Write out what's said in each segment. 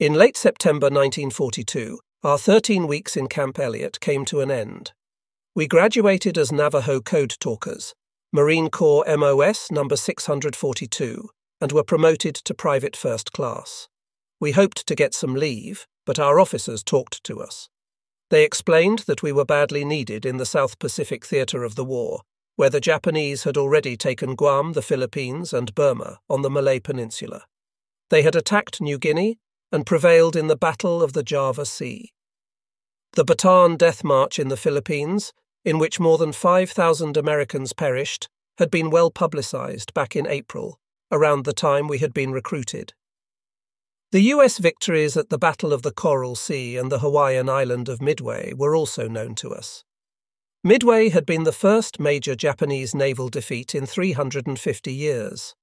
In late September 1942, our 13 weeks in Camp Elliott came to an end. We graduated as Navajo Code Talkers, Marine Corps MOS number 642, and were promoted to Private First Class. We hoped to get some leave, but our officers talked to us. They explained that we were badly needed in the South Pacific theatre of the war, where the Japanese had already taken Guam, the Philippines, and Burma on the Malay Peninsula. They had attacked New Guinea and prevailed in the Battle of the Java Sea. The Bataan Death March in the Philippines, in which more than 5,000 Americans perished, had been well publicised back in April, around the time we had been recruited. The US victories at the Battle of the Coral Sea and the Hawaiian island of Midway were also known to us. Midway had been the first major Japanese naval defeat in 350 years.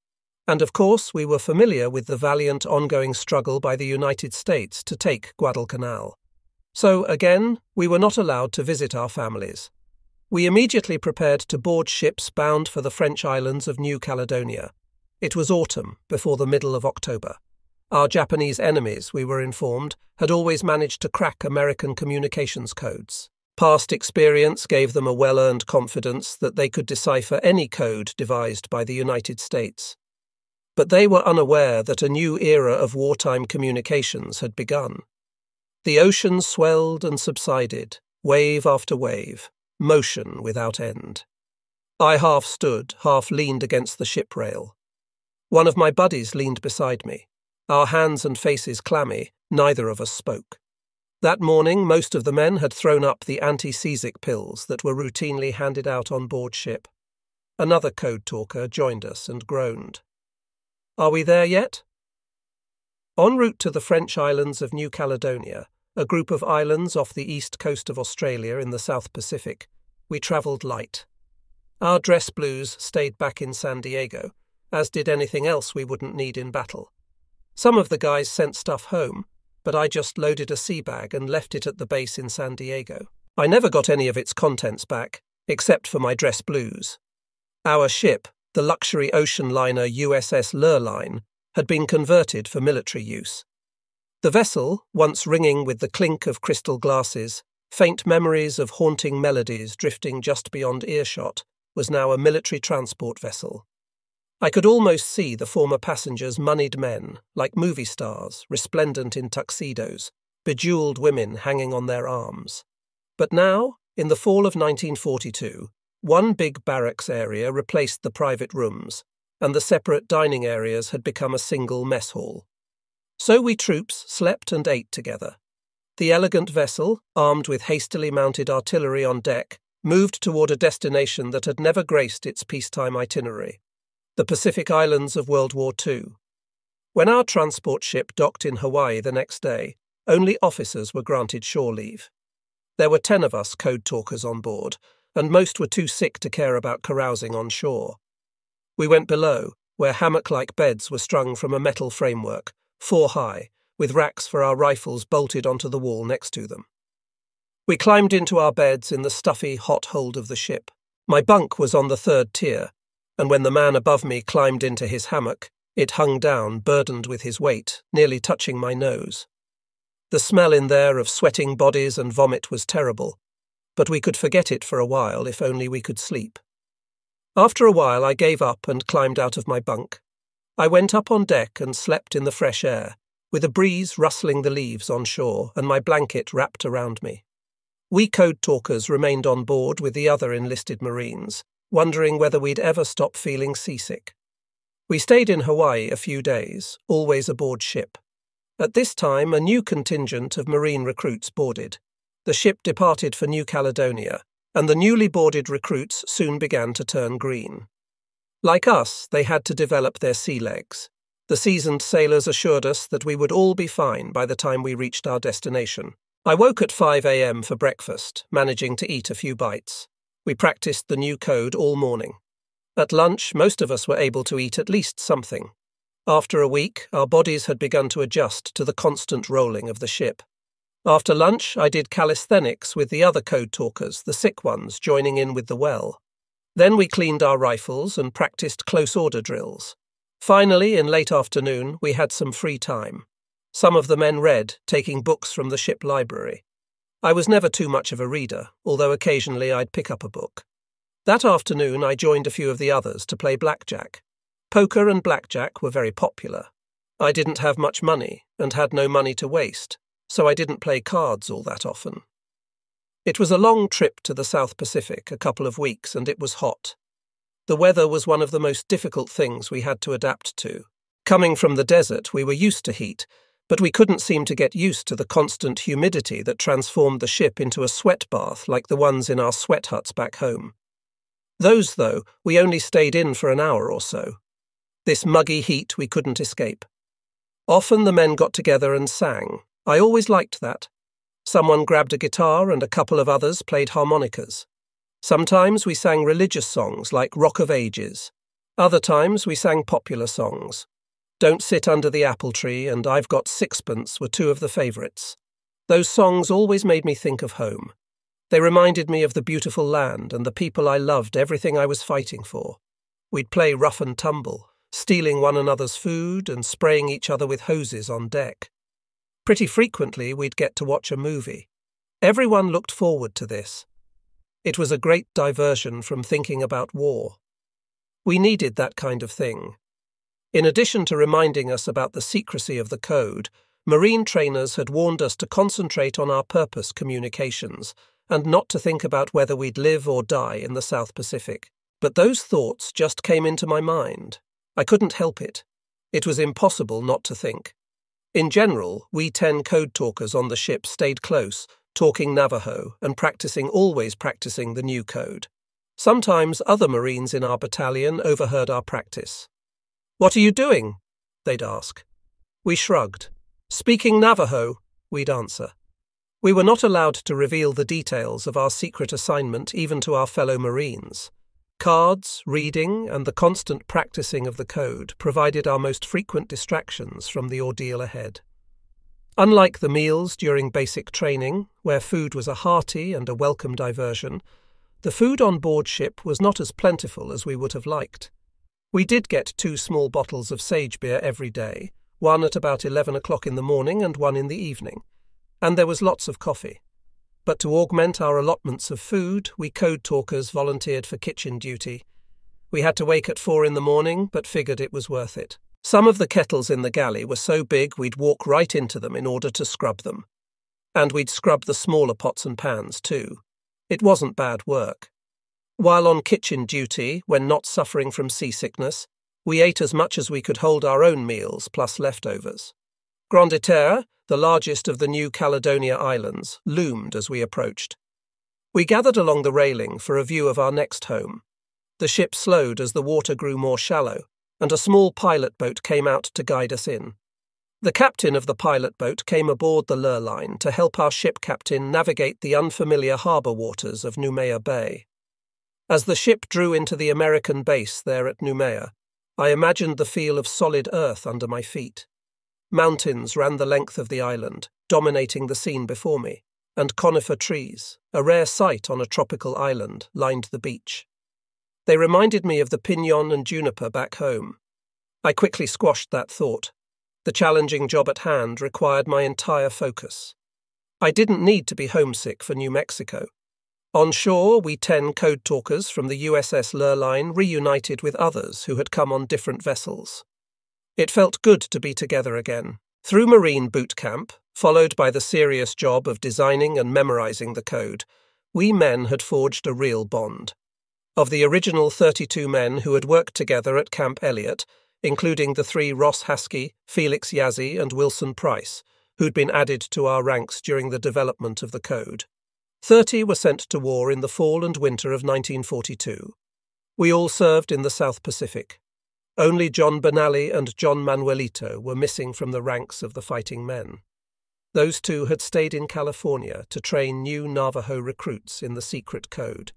And of course, we were familiar with the valiant ongoing struggle by the United States to take Guadalcanal. So, again, we were not allowed to visit our families. We immediately prepared to board ships bound for the French islands of New Caledonia. It was autumn, before the middle of October. Our Japanese enemies, we were informed, had always managed to crack American communications codes. Past experience gave them a well-earned confidence that they could decipher any code devised by the United States. But they were unaware that a new era of wartime communications had begun. The ocean swelled and subsided, wave after wave, motion without end. I half stood, half leaned against the ship rail. One of my buddies leaned beside me, our hands and faces clammy, neither of us spoke. That morning, most of the men had thrown up the anti-seasick pills that were routinely handed out on board ship. Another code talker joined us and groaned. Are we there yet? En route to the French islands of New Caledonia, a group of islands off the east coast of Australia in the South Pacific, we travelled light. Our dress blues stayed back in San Diego, as did anything else we wouldn't need in battle. Some of the guys sent stuff home, but I just loaded a sea bag and left it at the base in San Diego. I never got any of its contents back, except for my dress blues. Our ship, the luxury ocean liner USS Lurline, had been converted for military use. The vessel, once ringing with the clink of crystal glasses, faint memories of haunting melodies drifting just beyond earshot, was now a military transport vessel. I could almost see the former passengers' moneyed men, like movie stars, resplendent in tuxedos, bejeweled women hanging on their arms. But now, in the fall of 1942, one big barracks area replaced the private rooms, and the separate dining areas had become a single mess hall. So we troops slept and ate together. The elegant vessel, armed with hastily mounted artillery on deck, moved toward a destination that had never graced its peacetime itinerary, the Pacific Islands of World War II. When our transport ship docked in Hawaii the next day, only officers were granted shore leave. There were 10 of us code talkers on board, and most were too sick to care about carousing on shore. We went below, where hammock-like beds were strung from a metal framework, 4 high, with racks for our rifles bolted onto the wall next to them. We climbed into our beds in the stuffy, hot hold of the ship. My bunk was on the 3rd tier, and when the man above me climbed into his hammock, it hung down, burdened with his weight, nearly touching my nose. The smell in there of sweating bodies and vomit was terrible, but we could forget it for a while if only we could sleep. After a while I gave up and climbed out of my bunk. I went up on deck and slept in the fresh air, with a breeze rustling the leaves on shore and my blanket wrapped around me. We code talkers remained on board with the other enlisted Marines, wondering whether we'd ever stop feeling seasick. We stayed in Hawaii a few days, always aboard ship. At this time a new contingent of Marine recruits boarded. The ship departed for New Caledonia, and the newly boarded recruits soon began to turn green. Like us, they had to develop their sea legs. The seasoned sailors assured us that we would all be fine by the time we reached our destination. I woke at 5 a.m. for breakfast, managing to eat a few bites. We practiced the new code all morning. At lunch, most of us were able to eat at least something. After a week, our bodies had begun to adjust to the constant rolling of the ship. After lunch, I did calisthenics with the other code talkers, the sick ones, joining in with the well. Then we cleaned our rifles and practiced close order drills. Finally, in late afternoon, we had some free time. Some of the men read, taking books from the ship library. I was never too much of a reader, although occasionally I'd pick up a book. That afternoon I joined a few of the others to play blackjack. Poker and blackjack were very popular. I didn't have much money and had no money to waste, so I didn't play cards all that often. It was a long trip to the South Pacific, a couple of weeks, and it was hot. The weather was one of the most difficult things we had to adapt to. Coming from the desert, we were used to heat, but we couldn't seem to get used to the constant humidity that transformed the ship into a sweat bath like the ones in our sweat huts back home. Those, though, we only stayed in for an hour or so. This muggy heat we couldn't escape. Often the men got together and sang. I always liked that. Someone grabbed a guitar and a couple of others played harmonicas. Sometimes we sang religious songs like Rock of Ages. Other times we sang popular songs. Don't Sit Under the Apple Tree and I've Got Sixpence were two of the favourites. Those songs always made me think of home. They reminded me of the beautiful land and the people I loved, everything I was fighting for. We'd play rough and tumble, stealing one another's food and spraying each other with hoses on deck. Pretty frequently we'd get to watch a movie. Everyone looked forward to this. It was a great diversion from thinking about war. We needed that kind of thing. In addition to reminding us about the secrecy of the code, Marine trainers had warned us to concentrate on our purpose communications and not to think about whether we'd live or die in the South Pacific. But those thoughts just came into my mind. I couldn't help it. It was impossible not to think. In general, we 10 code talkers on the ship stayed close, talking Navajo and always practicing the new code. Sometimes other Marines in our battalion overheard our practice. "What are you doing?" they'd ask. We shrugged. "Speaking Navajo," we'd answer. We were not allowed to reveal the details of our secret assignment even to our fellow Marines. Cards, reading, and the constant practicing of the code provided our most frequent distractions from the ordeal ahead. Unlike the meals during basic training, where food was a hearty and a welcome diversion, the food on board ship was not as plentiful as we would have liked. We did get 2 small bottles of sage beer every day, one at about 11 o'clock in the morning and one in the evening, and there was lots of coffee. But to augment our allotments of food, we code talkers volunteered for kitchen duty. We had to wake at 4 in the morning, but figured it was worth it. Some of the kettles in the galley were so big we'd walk right into them in order to scrub them. And we'd scrub the smaller pots and pans too. It wasn't bad work. While on kitchen duty, when not suffering from seasickness, we ate as much as we could hold our own meals plus leftovers. Grande Terre, the largest of the New Caledonia islands, loomed as we approached. We gathered along the railing for a view of our next home. The ship slowed as the water grew more shallow, and a small pilot boat came out to guide us in. The captain of the pilot boat came aboard the Lurline to help our ship captain navigate the unfamiliar harbour waters of Noumea Bay. As the ship drew into the American base there at Noumea, I imagined the feel of solid earth under my feet. Mountains ran the length of the island, dominating the scene before me, and conifer trees, a rare sight on a tropical island, lined the beach. They reminded me of the pinon and juniper back home. I quickly squashed that thought. The challenging job at hand required my entire focus. I didn't need to be homesick for New Mexico. On shore, we 10 code talkers from the USS Lurline reunited with others who had come on different vessels. It felt good to be together again. Through Marine boot camp, followed by the serious job of designing and memorizing the code, we men had forged a real bond. Of the original 32 men who had worked together at Camp Elliott, including the 3 Ross Haskey, Felix Yazzie and Wilson Price, who'd been added to our ranks during the development of the code, 30 were sent to war in the fall and winter of 1942. We all served in the South Pacific. Only John Benali and John Manuelito were missing from the ranks of the fighting men. Those 2 had stayed in California to train new Navajo recruits in the secret code.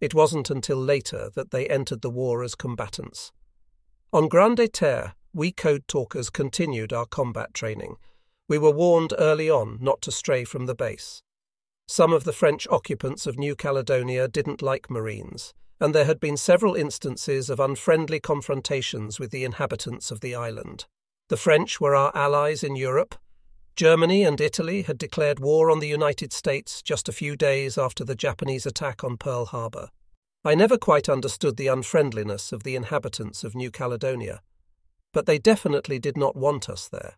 It wasn't until later that they entered the war as combatants. On Grande Terre, we code talkers continued our combat training. We were warned early on not to stray from the base. Some of the French occupants of New Caledonia didn't like Marines, and there had been several instances of unfriendly confrontations with the inhabitants of the island. The French were our allies in Europe, Germany and Italy had declared war on the United States just a few days after the Japanese attack on Pearl Harbor. I never quite understood the unfriendliness of the inhabitants of New Caledonia, but they definitely did not want us there.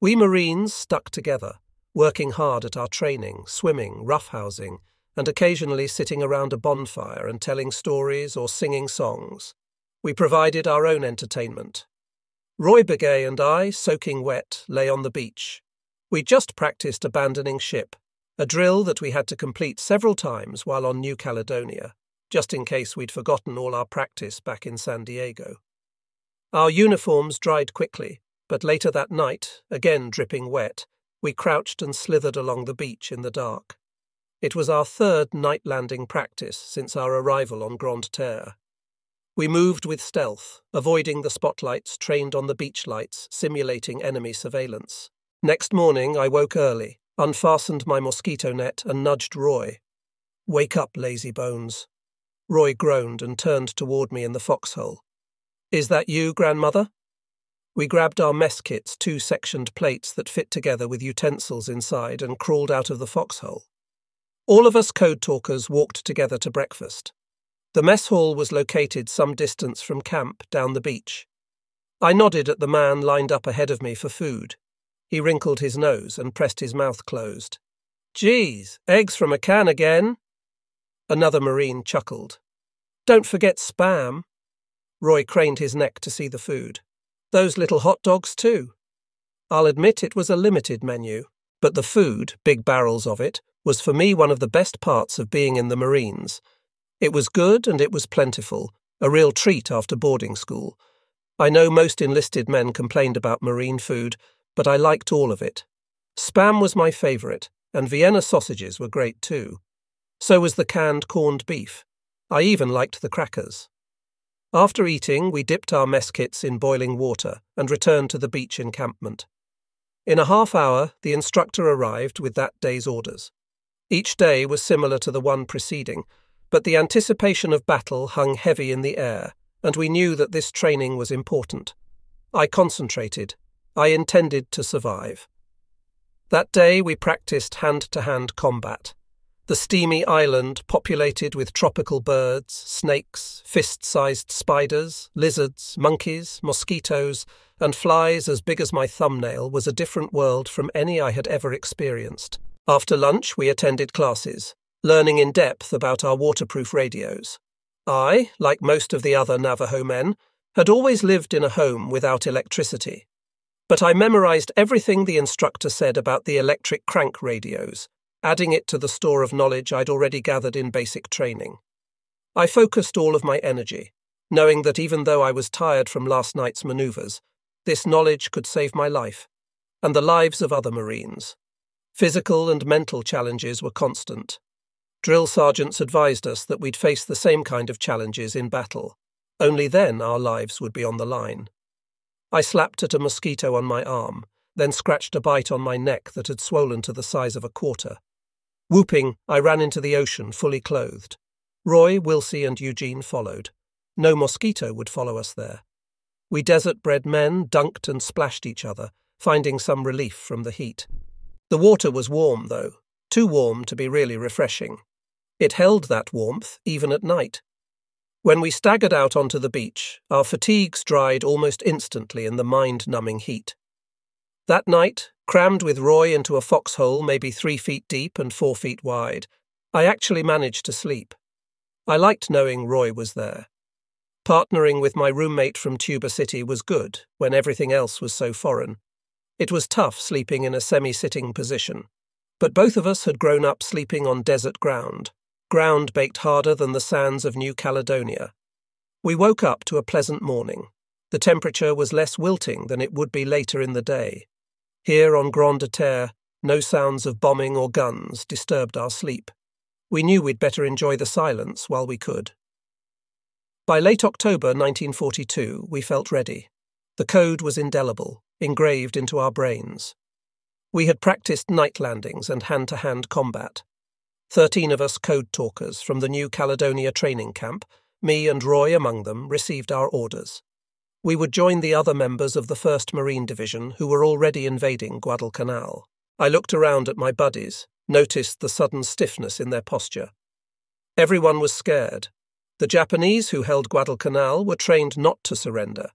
We Marines stuck together, working hard at our training, swimming, roughhousing, and occasionally sitting around a bonfire and telling stories or singing songs. We provided our own entertainment. Roy Begay and I, soaking wet, lay on the beach. We just practiced abandoning ship, a drill that we had to complete several times while on New Caledonia, just in case we'd forgotten all our practice back in San Diego. Our uniforms dried quickly, but later that night, again dripping wet, we crouched and slithered along the beach in the dark. It was our third night landing practice since our arrival on Grande Terre. We moved with stealth, avoiding the spotlights trained on the beach lights, simulating enemy surveillance. Next morning, I woke early, unfastened my mosquito net and nudged Roy. "Wake up, lazy bones." Roy groaned and turned toward me in the foxhole. "Is that you, grandmother?" We grabbed our mess kit's two sectioned plates that fit together with utensils inside and crawled out of the foxhole. All of us code talkers walked together to breakfast. The mess hall was located some distance from camp down the beach. I nodded at the man lined up ahead of me for food. He wrinkled his nose and pressed his mouth closed. "Geez, eggs from a can again." Another Marine chuckled. "Don't forget spam." Roy craned his neck to see the food. "Those little hot dogs too." I'll admit it was a limited menu, but the food, big barrels of it, was for me one of the best parts of being in the Marines. It was good and it was plentiful, a real treat after boarding school. I know most enlisted men complained about Marine food, but I liked all of it. Spam was my favourite, and Vienna sausages were great too. So was the canned corned beef. I even liked the crackers. After eating, we dipped our mess kits in boiling water and returned to the beach encampment. In a half hour, the instructor arrived with that day's orders. Each day was similar to the one preceding, but the anticipation of battle hung heavy in the air, and we knew that this training was important. I concentrated. I intended to survive. That day we practiced hand-to-hand combat. The steamy island, populated with tropical birds, snakes, fist-sized spiders, lizards, monkeys, mosquitoes, and flies as big as my thumbnail, was a different world from any I had ever experienced. After lunch, we attended classes, learning in depth about our waterproof radios. I, like most of the other Navajo men, had always lived in a home without electricity. But I memorized everything the instructor said about the electric crank radios, adding it to the store of knowledge I'd already gathered in basic training. I focused all of my energy, knowing that even though I was tired from last night's maneuvers, this knowledge could save my life, and the lives of other Marines. Physical and mental challenges were constant. Drill sergeants advised us that we'd face the same kind of challenges in battle. Only then our lives would be on the line. I slapped at a mosquito on my arm, then scratched a bite on my neck that had swollen to the size of a quarter. Whooping, I ran into the ocean fully clothed. Roy, Wilson, and Eugene followed. No mosquito would follow us there. We desert-bred men dunked and splashed each other, finding some relief from the heat. The water was warm, though, too warm to be really refreshing. It held that warmth even at night. When we staggered out onto the beach, our fatigues dried almost instantly in the mind-numbing heat. That night, crammed with Roy into a foxhole maybe 3 feet deep and 4 feet wide, I actually managed to sleep. I liked knowing Roy was there. Partnering with my roommate from Tuba City was good when everything else was so foreign. It was tough sleeping in a semi-sitting position. But both of us had grown up sleeping on desert ground, ground baked harder than the sands of New Caledonia. We woke up to a pleasant morning. The temperature was less wilting than it would be later in the day. Here on Grande Terre, no sounds of bombing or guns disturbed our sleep. We knew we'd better enjoy the silence while we could. By late October 1942, we felt ready. The code was indelible, engraved into our brains. We had practiced night landings and hand-to-hand combat. 13 of us code talkers from the New Caledonia training camp, me and Roy among them, received our orders. We would join the other members of the 1st Marine Division who were already invading Guadalcanal. I looked around at my buddies, noticed the sudden stiffness in their posture. Everyone was scared. The Japanese who held Guadalcanal were trained not to surrender.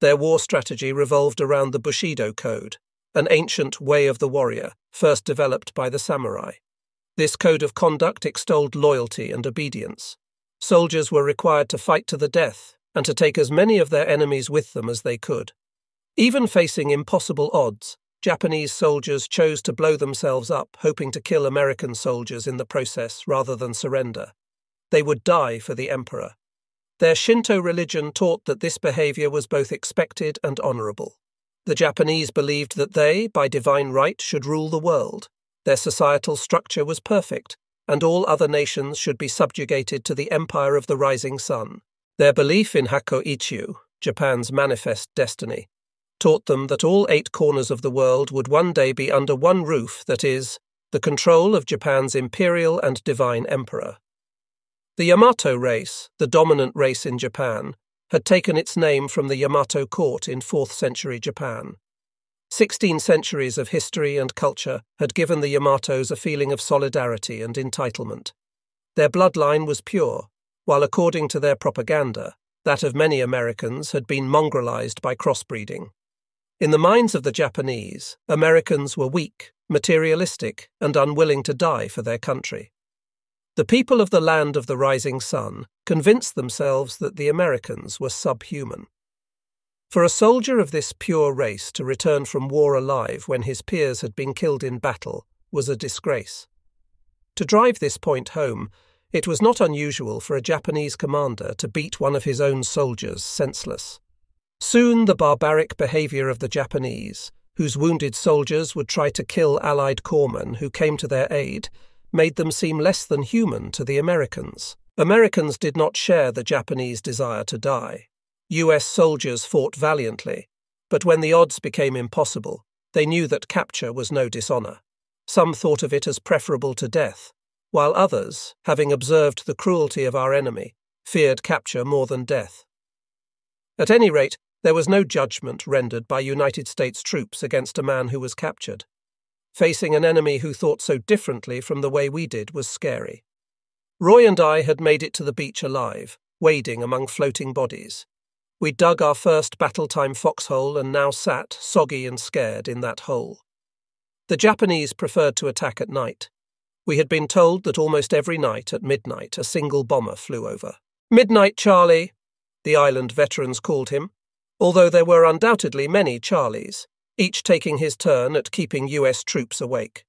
Their war strategy revolved around the Bushido Code, an ancient way of the warrior, first developed by the samurai. This code of conduct extolled loyalty and obedience. Soldiers were required to fight to the death and to take as many of their enemies with them as they could. Even facing impossible odds, Japanese soldiers chose to blow themselves up, hoping to kill American soldiers in the process rather than surrender. They would die for the emperor. Their Shinto religion taught that this behavior was both expected and honorable. The Japanese believed that they, by divine right, should rule the world. Their societal structure was perfect, and all other nations should be subjugated to the empire of the rising sun. Their belief in Hakko-Ichiu, Japan's manifest destiny, taught them that all 8 corners of the world would one day be under one roof, that is, the control of Japan's imperial and divine emperor. The Yamato race, the dominant race in Japan, had taken its name from the Yamato court in 4th century Japan. 16 centuries of history and culture had given the Yamatos a feeling of solidarity and entitlement. Their bloodline was pure, while according to their propaganda, that of many Americans had been mongrelized by crossbreeding. In the minds of the Japanese, Americans were weak, materialistic, and unwilling to die for their country. The people of the land of the rising sun convinced themselves that the Americans were subhuman. For a soldier of this pure race to return from war alive when his peers had been killed in battle was a disgrace. To drive this point home, it was not unusual for a Japanese commander to beat one of his own soldiers senseless. Soon the barbaric behavior of the Japanese, whose wounded soldiers would try to kill Allied corpsmen who came to their aid, made them seem less than human to the Americans. Americans did not share the Japanese desire to die. U.S. soldiers fought valiantly, but when the odds became impossible, they knew that capture was no dishonor. Some thought of it as preferable to death, while others, having observed the cruelty of our enemy, feared capture more than death. At any rate, there was no judgment rendered by United States troops against a man who was captured. Facing an enemy who thought so differently from the way we did was scary. Roy and I had made it to the beach alive, wading among floating bodies. We dug our first battle-time foxhole and now sat, soggy and scared, in that hole. The Japanese preferred to attack at night. We had been told that almost every night at midnight a single bomber flew over. "Midnight Charlie," the island veterans called him, although there were undoubtedly many Charlies, each taking his turn at keeping U.S. troops awake.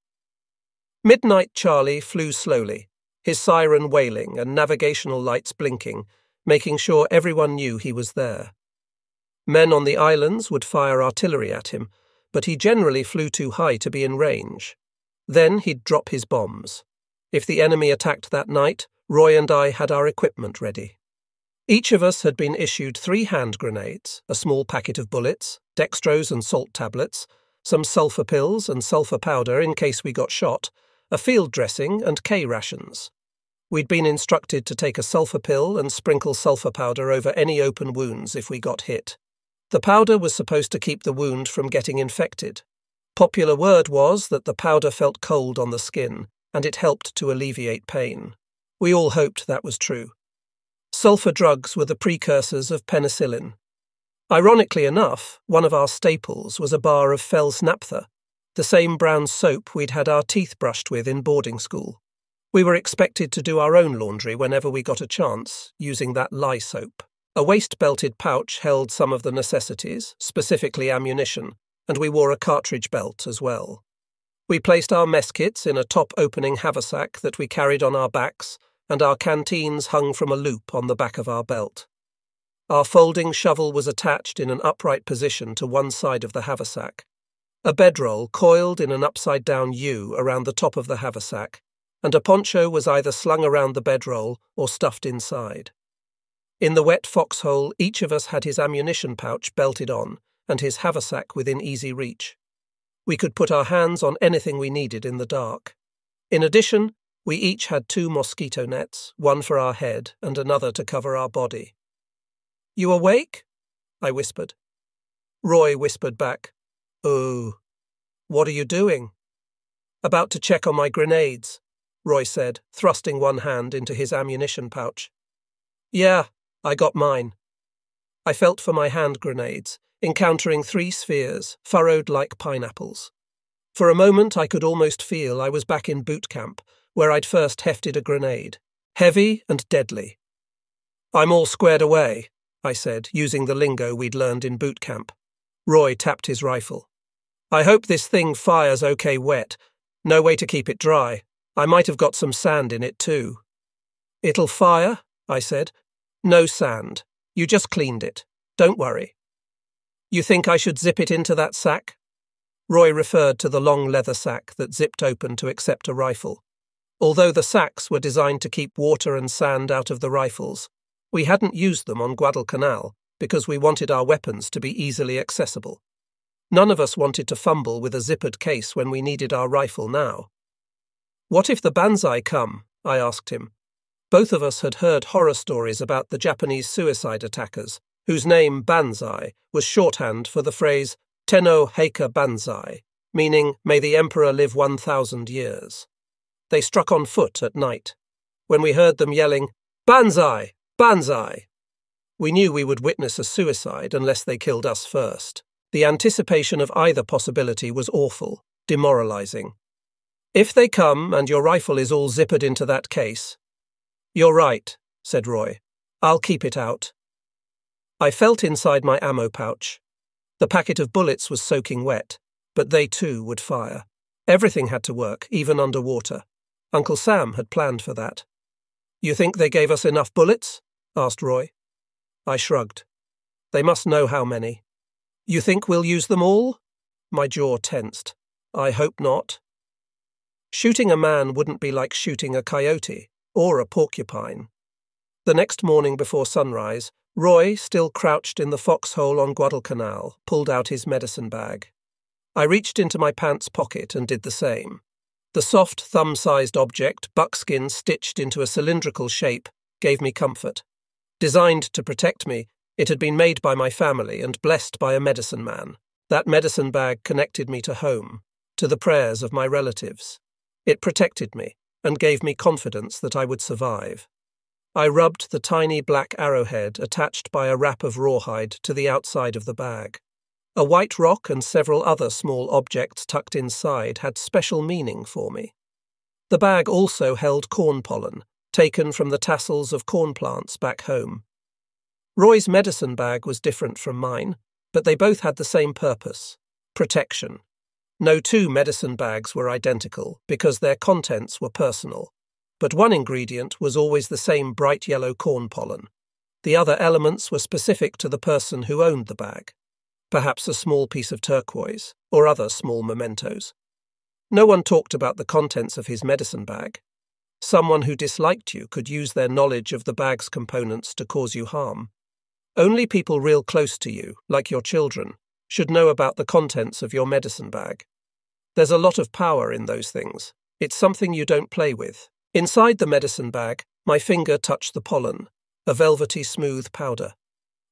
Midnight Charlie flew slowly, his siren wailing and navigational lights blinking, making sure everyone knew he was there. Men on the islands would fire artillery at him, but he generally flew too high to be in range. Then he'd drop his bombs. If the enemy attacked that night, Roy and I had our equipment ready. Each of us had been issued 3 hand grenades, a small packet of bullets, dextrose and salt tablets, some sulfur pills and sulfur powder in case we got shot, a field dressing and K rations. We'd been instructed to take a sulfur pill and sprinkle sulfur powder over any open wounds if we got hit. The powder was supposed to keep the wound from getting infected. Popular word was that the powder felt cold on the skin, and it helped to alleviate pain. We all hoped that was true. Sulfur drugs were the precursors of penicillin. Ironically enough, one of our staples was a bar of Fell's naphtha, the same brown soap we'd had our teeth brushed with in boarding school. We were expected to do our own laundry whenever we got a chance, using that lye soap. A waist-belted pouch held some of the necessities, specifically ammunition, and we wore a cartridge belt as well. We placed our mess kits in a top-opening haversack that we carried on our backs, and our canteens hung from a loop on the back of our belt. Our folding shovel was attached in an upright position to one side of the haversack. A bedroll coiled in an upside-down U around the top of the haversack, and a poncho was either slung around the bedroll or stuffed inside. In the wet foxhole, each of us had his ammunition pouch belted on and his haversack within easy reach. We could put our hands on anything we needed in the dark. In addition, we each had 2 mosquito nets, one for our head and another to cover our body. "You awake?" I whispered. Roy whispered back, "Oh, what are you doing?" "About to check on my grenades," Roy said, thrusting one hand into his ammunition pouch. "Yeah, I got mine." I felt for my hand grenades, encountering three spheres, furrowed like pineapples. For a moment I could almost feel I was back in boot camp, where I'd first hefted a grenade, heavy and deadly. "I'm all squared away," I said, using the lingo we'd learned in boot camp. Roy tapped his rifle. "I hope this thing fires okay wet. No way to keep it dry. I might have got some sand in it too." "It'll fire," I said. "No sand. You just cleaned it. Don't worry." "You think I should zip it into that sack?" Roy referred to the long leather sack that zipped open to accept a rifle. Although the sacks were designed to keep water and sand out of the rifles, we hadn't used them on Guadalcanal because we wanted our weapons to be easily accessible. None of us wanted to fumble with a zippered case when we needed our rifle now. "What if the banzai come?" I asked him. Both of us had heard horror stories about the Japanese suicide attackers, whose name, banzai, was shorthand for the phrase Tenno Heika Banzai, meaning, "May the Emperor live 1,000 years. They struck on foot at night. When we heard them yelling, "Banzai! Banzai!" we knew we would witness a suicide unless they killed us first. The anticipation of either possibility was awful, demoralizing. "If they come and your rifle is all zippered into that case—" "You're right," said Roy. "I'll keep it out." I felt inside my ammo pouch. The packet of bullets was soaking wet, but they too would fire. Everything had to work, even underwater. Uncle Sam had planned for that. "You think they gave us enough bullets?" asked Roy. I shrugged. "They must know how many." "You think we'll use them all?" My jaw tensed. "I hope not." Shooting a man wouldn't be like shooting a coyote or a porcupine. The next morning before sunrise, Roy, still crouched in the foxhole on Guadalcanal, pulled out his medicine bag. I reached into my pants pocket and did the same. The soft, thumb-sized object, buckskin stitched into a cylindrical shape, gave me comfort. Designed to protect me, it had been made by my family and blessed by a medicine man. That medicine bag connected me to home, to the prayers of my relatives. It protected me and gave me confidence that I would survive. I rubbed the tiny black arrowhead attached by a wrap of rawhide to the outside of the bag. A white rock and several other small objects tucked inside had special meaning for me. The bag also held corn pollen, taken from the tassels of corn plants back home. Roy's medicine bag was different from mine, but they both had the same purpose: protection. No two medicine bags were identical because their contents were personal, but one ingredient was always the same bright yellow corn pollen. The other elements were specific to the person who owned the bag, perhaps a small piece of turquoise or other small mementos. No one talked about the contents of his medicine bag. Someone who disliked you could use their knowledge of the bag's components to cause you harm. Only people real close to you, like your children, should know about the contents of your medicine bag. There's a lot of power in those things. It's something you don't play with. Inside the medicine bag, my finger touched the pollen, a velvety smooth powder.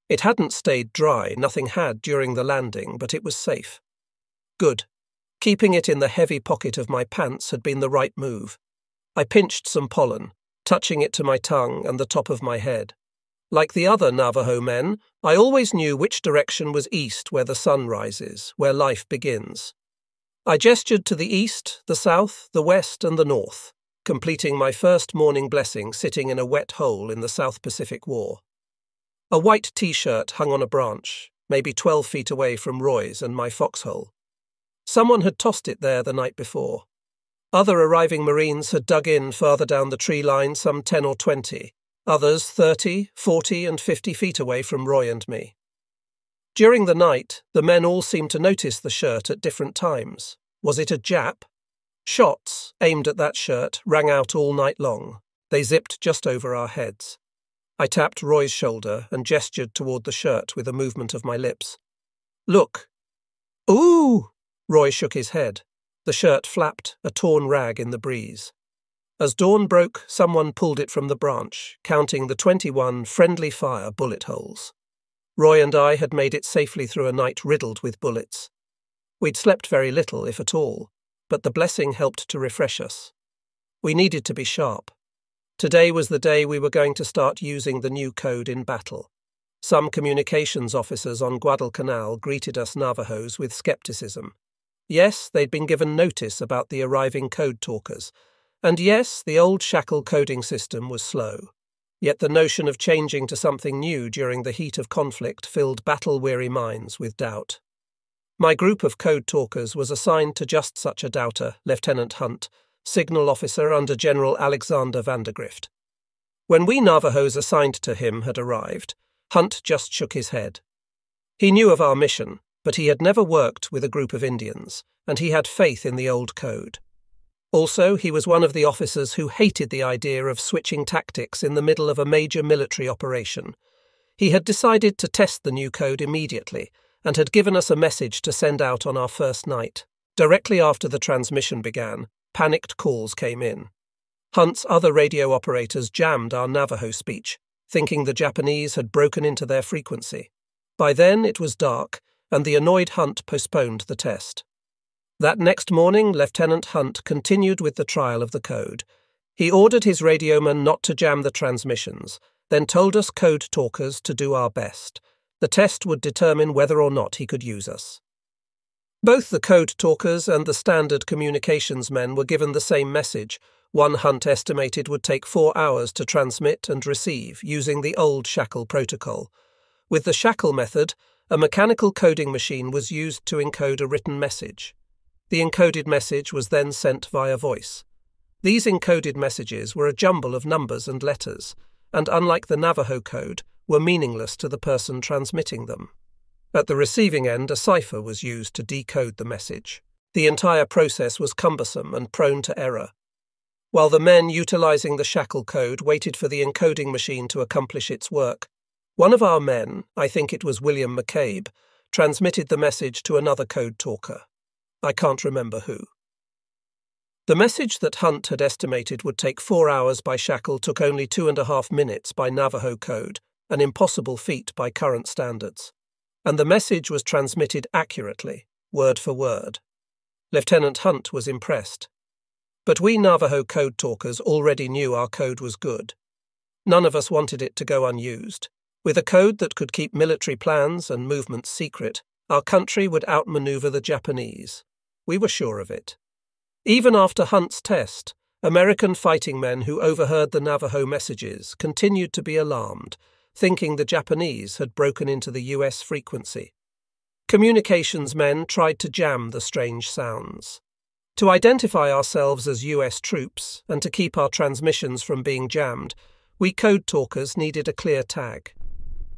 It hadn't stayed dry, nothing had during the landing, but it was safe. Good. Keeping it in the heavy pocket of my pants had been the right move. I pinched some pollen, touching it to my tongue and the top of my head. Like the other Navajo men, I always knew which direction was east, where the sun rises, where life begins. I gestured to the east, the south, the west, and the north, completing my first morning blessing sitting in a wet hole in the South Pacific War. A white T-shirt hung on a branch, maybe 12 feet away from Roy's and my foxhole. Someone had tossed it there the night before. Other arriving Marines had dug in farther down the tree line, some 10 or 20, others 30, 40 and 50 feet away from Roy and me. During the night, the men all seemed to notice the shirt at different times. Was it a Jap? Shots aimed at that shirt rang out all night long. They zipped just over our heads. I tapped Roy's shoulder and gestured toward the shirt with a movement of my lips. "Look." "Ooh!" Roy shook his head. The shirt flapped, a torn rag in the breeze. As dawn broke, someone pulled it from the branch, counting the 21 friendly fire bullet holes. Roy and I had made it safely through a night riddled with bullets. We'd slept very little, if at all, but the blessing helped to refresh us. We needed to be sharp. Today was the day we were going to start using the new code in battle. Some communications officers on Guadalcanal greeted us Navajos with scepticism. Yes, they'd been given notice about the arriving code talkers, and yes, the old shackle coding system was slow. Yet the notion of changing to something new during the heat of conflict filled battle-weary minds with doubt. My group of code talkers was assigned to just such a doubter, Lieutenant Hunt, signal officer under General Alexander Vandergrift. When we Navajos assigned to him had arrived, Hunt just shook his head. He knew of our mission, but he had never worked with a group of Indians, and he had faith in the old code. Also, he was one of the officers who hated the idea of switching tactics in the middle of a major military operation. He had decided to test the new code immediately and had given us a message to send out on our first night. Directly after the transmission began, panicked calls came in. Hunt's other radio operators jammed our Navajo speech, thinking the Japanese had broken into their frequency. By then it was dark, and the annoyed Hunt postponed the test. That next morning, Lieutenant Hunt continued with the trial of the code. He ordered his radioman not to jam the transmissions, then told us code talkers to do our best. The test would determine whether or not he could use us. Both the code talkers and the standard communications men were given the same message. One Hunt estimated would take 4 hours to transmit and receive using the old shackle protocol. With the shackle method, a mechanical coding machine was used to encode a written message. The encoded message was then sent via voice. These encoded messages were a jumble of numbers and letters, and unlike the Navajo code, were meaningless to the person transmitting them. At the receiving end, a cipher was used to decode the message. The entire process was cumbersome and prone to error. While the men utilizing the shackle code waited for the encoding machine to accomplish its work, one of our men, I think it was William McCabe, transmitted the message to another code talker. I can't remember who. The message that Hunt had estimated would take 4 hours by shackle took only 2.5 minutes by Navajo code, an impossible feat by current standards. And the message was transmitted accurately, word for word. Lieutenant Hunt was impressed. But we Navajo code talkers already knew our code was good. None of us wanted it to go unused. With a code that could keep military plans and movements secret, our country would outmaneuver the Japanese. We were sure of it. Even after Hunt's test, American fighting men who overheard the Navajo messages continued to be alarmed, thinking the Japanese had broken into the US frequency. Communications men tried to jam the strange sounds. To identify ourselves as US troops and to keep our transmissions from being jammed, we code talkers needed a clear tag.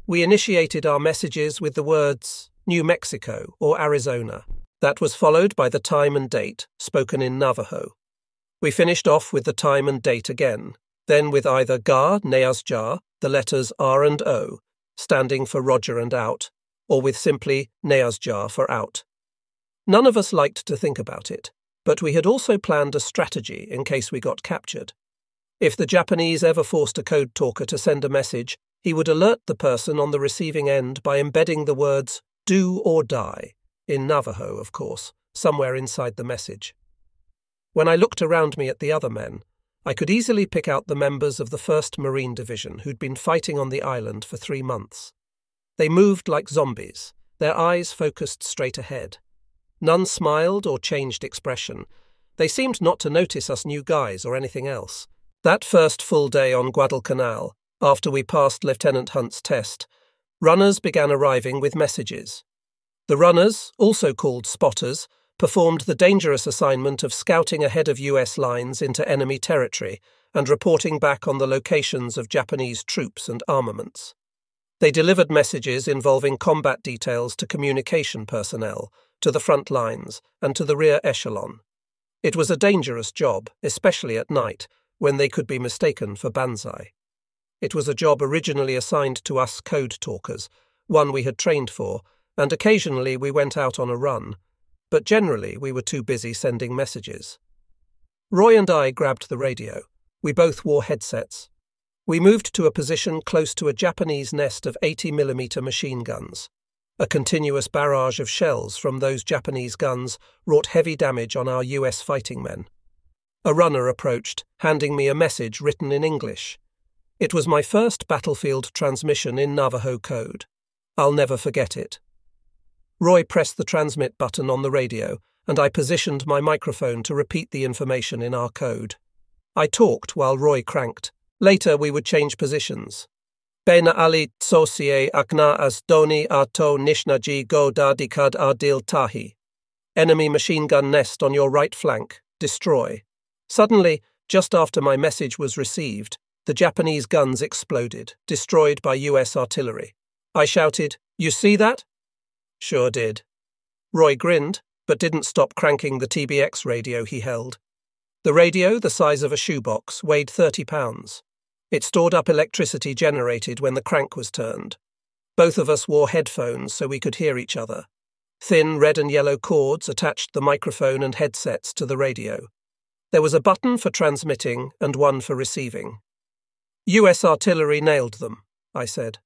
We initiated our messages with the words New Mexico or Arizona. That was followed by the time and date, spoken in Navajo. We finished off with the time and date again, then with either Ga, Neazja, the letters R and O, standing for Roger and out, or with simply Neazja for out. None of us liked to think about it, but we had also planned a strategy in case we got captured. If the Japanese ever forced a code talker to send a message, he would alert the person on the receiving end by embedding the words do or die, in Navajo, of course, somewhere inside the message. When I looked around me at the other men, I could easily pick out the members of the 1st Marine Division who'd been fighting on the island for 3 months. They moved like zombies, their eyes focused straight ahead. None smiled or changed expression. They seemed not to notice us new guys or anything else. That first full day on Guadalcanal, after we passed Lieutenant Hunt's test, runners began arriving with messages. The runners, also called spotters, performed the dangerous assignment of scouting ahead of US lines into enemy territory and reporting back on the locations of Japanese troops and armaments. They delivered messages involving combat details to communication personnel, to the front lines, and to the rear echelon. It was a dangerous job, especially at night, when they could be mistaken for banzai. It was a job originally assigned to us code talkers, one we had trained for, and occasionally we went out on a run, but generally we were too busy sending messages. Roy and I grabbed the radio. We both wore headsets. We moved to a position close to a Japanese nest of 80mm machine guns. A continuous barrage of shells from those Japanese guns wrought heavy damage on our US fighting men. A runner approached, handing me a message written in English. It was my first battlefield transmission in Navajo code. I'll never forget it. Roy pressed the transmit button on the radio, and I positioned my microphone to repeat the information in our code. I talked while Roy cranked. Later we would change positions. Bena ali tsosie akna as doni ato nishnaji go da dikad adil tahi. Enemy machine gun nest on your right flank. Destroy. Suddenly, just after my message was received, the Japanese guns exploded, destroyed by US artillery. I shouted, "You see that?" Sure did. Roy grinned, but didn't stop cranking the TBX radio he held. The radio, the size of a shoebox, weighed 30 pounds. It stored up electricity generated when the crank was turned. Both of us wore headphones so we could hear each other. Thin red and yellow cords attached the microphone and headsets to the radio. There was a button for transmitting and one for receiving. US artillery nailed them, I said.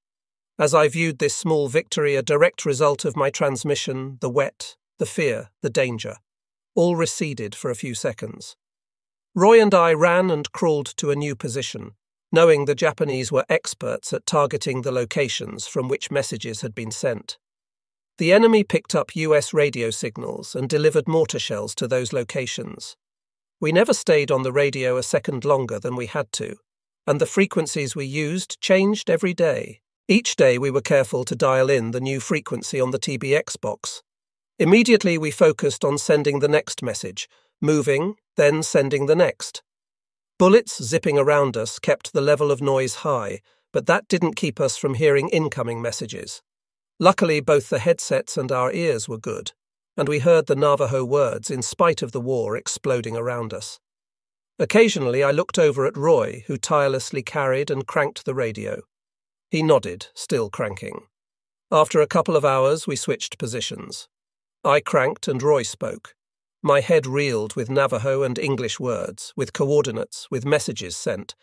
As I viewed this small victory, a direct result of my transmission, the wet, the fear, the danger, all receded for a few seconds. Roy and I ran and crawled to a new position, knowing the Japanese were experts at targeting the locations from which messages had been sent. The enemy picked up US radio signals and delivered mortar shells to those locations. We never stayed on the radio a second longer than we had to, and the frequencies we used changed every day. Each day we were careful to dial in the new frequency on the TBX box. Immediately we focused on sending the next message, moving, then sending the next. Bullets zipping around us kept the level of noise high, but that didn't keep us from hearing incoming messages. Luckily, both the headsets and our ears were good, and we heard the Navajo words in spite of the war exploding around us. Occasionally I looked over at Roy, who tirelessly carried and cranked the radio. He nodded, still cranking. After a couple of hours, we switched positions. I cranked and Roy spoke. My head reeled with Navajo and English words, with coordinates, with messages sent.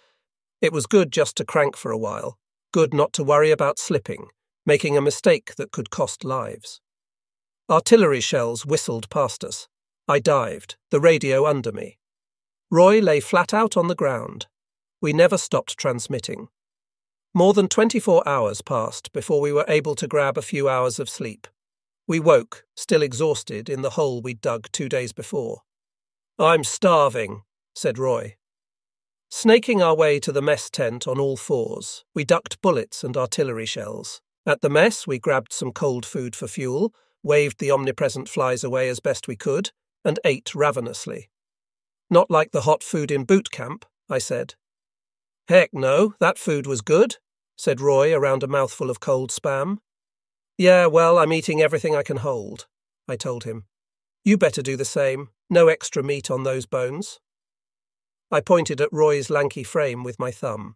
It was good just to crank for a while, good not to worry about slipping, making a mistake that could cost lives. Artillery shells whistled past us. I dived, the radio under me. Roy lay flat out on the ground. We never stopped transmitting. More than 24 hours passed before we were able to grab a few hours of sleep. We woke, still exhausted, in the hole we'd dug 2 days before. "I'm starving," said Roy. Snaking our way to the mess tent on all fours, we ducked bullets and artillery shells. At the mess, we grabbed some cold food for fuel, waved the omnipresent flies away as best we could, and ate ravenously. "Not like the hot food in boot camp," I said. "Heck no, that food was good," said Roy around a mouthful of cold spam. "Yeah, well, I'm eating everything I can hold," I told him. "You better do the same. No extra meat on those bones." I pointed at Roy's lanky frame with my thumb.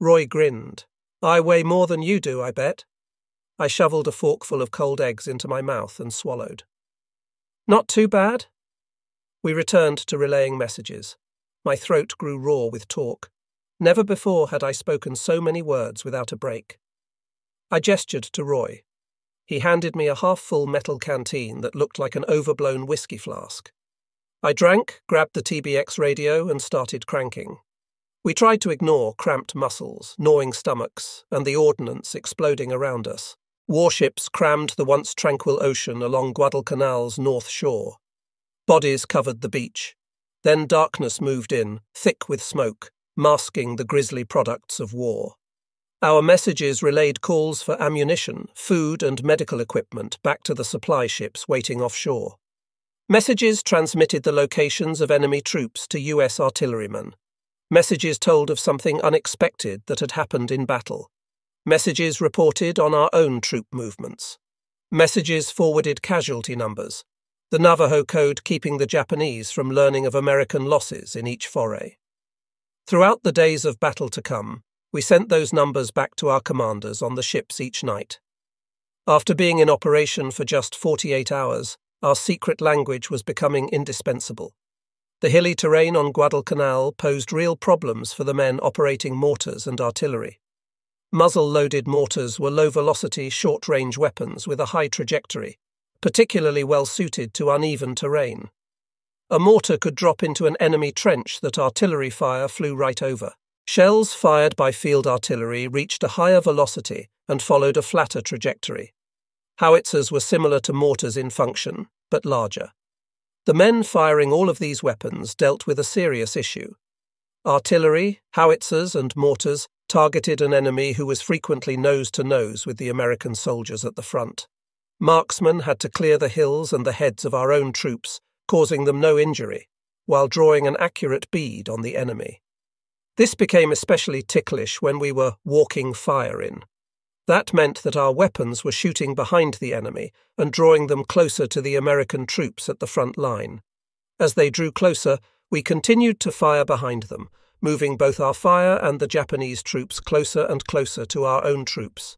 Roy grinned. "I weigh more than you do, I bet." I shoveled a forkful of cold eggs into my mouth and swallowed. "Not too bad." We returned to relaying messages. My throat grew raw with talk. Never before had I spoken so many words without a break. I gestured to Roy. He handed me a half-full metal canteen that looked like an overblown whiskey flask. I drank, grabbed the TBX radio, and started cranking. We tried to ignore cramped muscles, gnawing stomachs, and the ordnance exploding around us. Warships crammed the once tranquil ocean along Guadalcanal's north shore. Bodies covered the beach. Then darkness moved in, thick with smoke, masking the grisly products of war. Our messages relayed calls for ammunition, food and medical equipment back to the supply ships waiting offshore. Messages transmitted the locations of enemy troops to US artillerymen. Messages told of something unexpected that had happened in battle. Messages reported on our own troop movements. Messages forwarded casualty numbers, the Navajo code keeping the Japanese from learning of American losses in each foray. Throughout the days of battle to come, we sent those numbers back to our commanders on the ships each night. After being in operation for just 48 hours, our secret language was becoming indispensable. The hilly terrain on Guadalcanal posed real problems for the men operating mortars and artillery. Muzzle-loaded mortars were low-velocity, short-range weapons with a high trajectory, particularly well-suited to uneven terrain. A mortar could drop into an enemy trench that artillery fire flew right over. Shells fired by field artillery reached a higher velocity and followed a flatter trajectory. Howitzers were similar to mortars in function, but larger. The men firing all of these weapons dealt with a serious issue. Artillery, howitzers and mortars targeted an enemy who was frequently nose-to-nose with the American soldiers at the front. Marksmen had to clear the hills and the heads of our own troops, causing them no injury, while drawing an accurate bead on the enemy. This became especially ticklish when we were walking fire in. That meant that our weapons were shooting behind the enemy and drawing them closer to the American troops at the front line. As they drew closer, we continued to fire behind them, moving both our fire and the Japanese troops closer and closer to our own troops.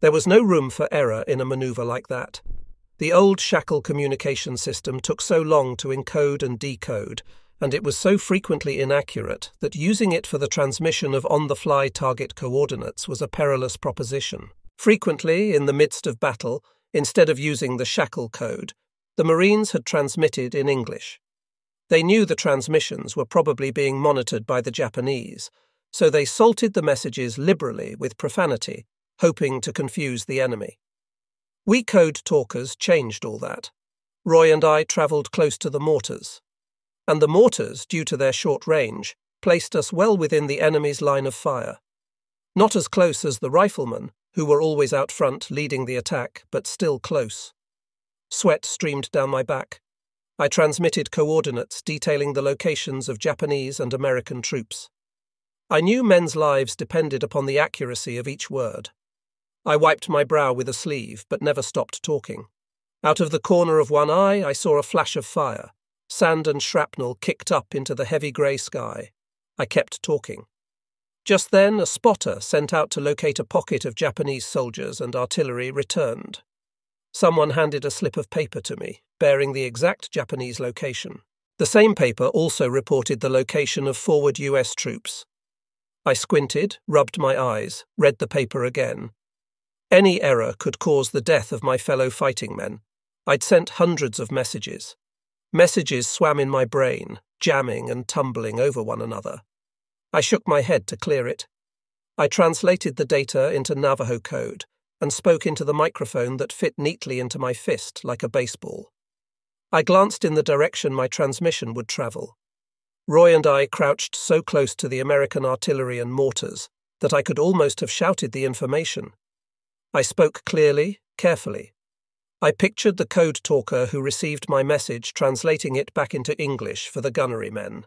There was no room for error in a maneuver like that. The old shackle communication system took so long to encode and decode, and it was so frequently inaccurate that using it for the transmission of on-the-fly target coordinates was a perilous proposition. Frequently, in the midst of battle, instead of using the shackle code, the Marines had transmitted in English. They knew the transmissions were probably being monitored by the Japanese, so they salted the messages liberally with profanity, hoping to confuse the enemy. We code talkers changed all that. Roy and I travelled close to the mortars, and the mortars, due to their short range, placed us well within the enemy's line of fire. Not as close as the riflemen, who were always out front leading the attack, but still close. Sweat streamed down my back. I transmitted coordinates detailing the locations of Japanese and American troops. I knew men's lives depended upon the accuracy of each word. I wiped my brow with a sleeve, but never stopped talking. Out of the corner of one eye, I saw a flash of fire. Sand and shrapnel kicked up into the heavy grey sky. I kept talking. Just then, a spotter sent out to locate a pocket of Japanese soldiers and artillery returned. Someone handed a slip of paper to me, bearing the exact Japanese location. The same paper also reported the location of forward US troops. I squinted, rubbed my eyes, read the paper again. Any error could cause the death of my fellow fighting men. I'd sent hundreds of messages. Messages swam in my brain, jamming and tumbling over one another. I shook my head to clear it. I translated the data into Navajo code and spoke into the microphone that fit neatly into my fist like a baseball. I glanced in the direction my transmission would travel. Roy and I crouched so close to the American artillery and mortars that I could almost have shouted the information. I spoke clearly, carefully. I pictured the code talker who received my message translating it back into English for the gunnery men.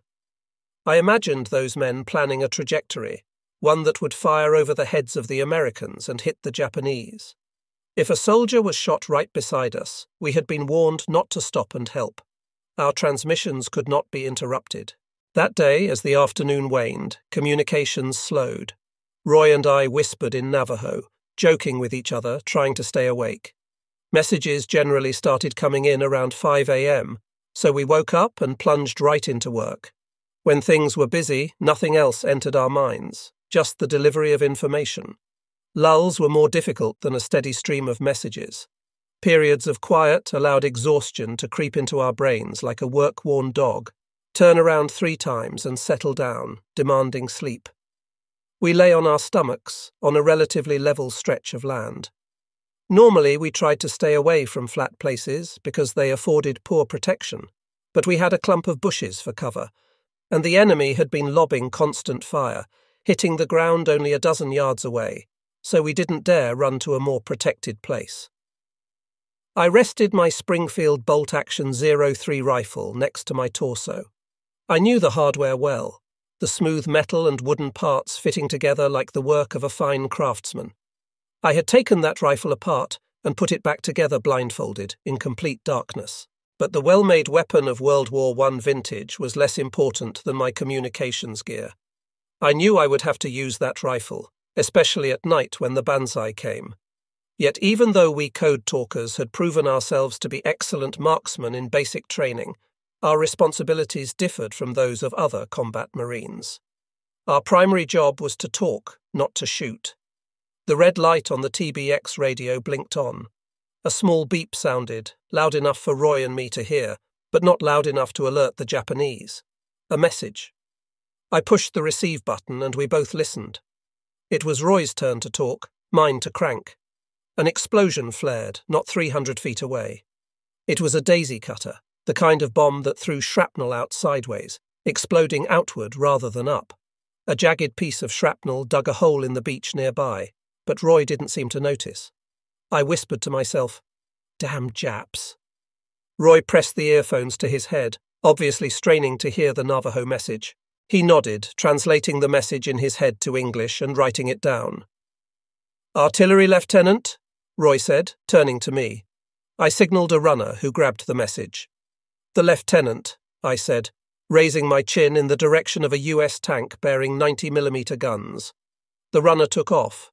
I imagined those men planning a trajectory, one that would fire over the heads of the Americans and hit the Japanese. If a soldier was shot right beside us, we had been warned not to stop and help. Our transmissions could not be interrupted. That day, as the afternoon waned, communications slowed. Roy and I whispered in Navajo, joking with each other, trying to stay awake. Messages generally started coming in around 5 a.m., so we woke up and plunged right into work. When things were busy, nothing else entered our minds, just the delivery of information. Lulls were more difficult than a steady stream of messages. Periods of quiet allowed exhaustion to creep into our brains like a work-worn dog, turn around 3 times and settle down, demanding sleep. We lay on our stomachs, on a relatively level stretch of land. Normally, we tried to stay away from flat places because they afforded poor protection, but we had a clump of bushes for cover, and the enemy had been lobbing constant fire, hitting the ground only a dozen yards away, so we didn't dare run to a more protected place. I rested my Springfield bolt-action 03 rifle next to my torso. I knew the hardware well, the smooth metal and wooden parts fitting together like the work of a fine craftsman. I had taken that rifle apart and put it back together blindfolded, in complete darkness. But the well-made weapon of World War I vintage was less important than my communications gear. I knew I would have to use that rifle, especially at night when the banzai came. Yet even though we code talkers had proven ourselves to be excellent marksmen in basic training, Our responsibilities differed from those of other combat Marines. Our primary job was to talk, not to shoot. The red light on the TBX radio blinked on. A small beep sounded, loud enough for Roy and me to hear, but not loud enough to alert the Japanese. A message. I pushed the receive button and we both listened. It was Roy's turn to talk, mine to crank. An explosion flared, not 300 feet away. It was a daisy cutter, the kind of bomb that threw shrapnel out sideways, exploding outward rather than up. A jagged piece of shrapnel dug a hole in the beach nearby, but Roy didn't seem to notice. I whispered to myself, "Damn Japs." Roy pressed the earphones to his head, obviously straining to hear the Navajo message. He nodded, translating the message in his head to English and writing it down. "Artillery Lieutenant," Roy said, turning to me. I signalled a runner who grabbed the message. "The Lieutenant," I said, raising my chin in the direction of a US tank bearing 90mm guns. The runner took off.